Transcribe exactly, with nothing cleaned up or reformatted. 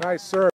Nice serve.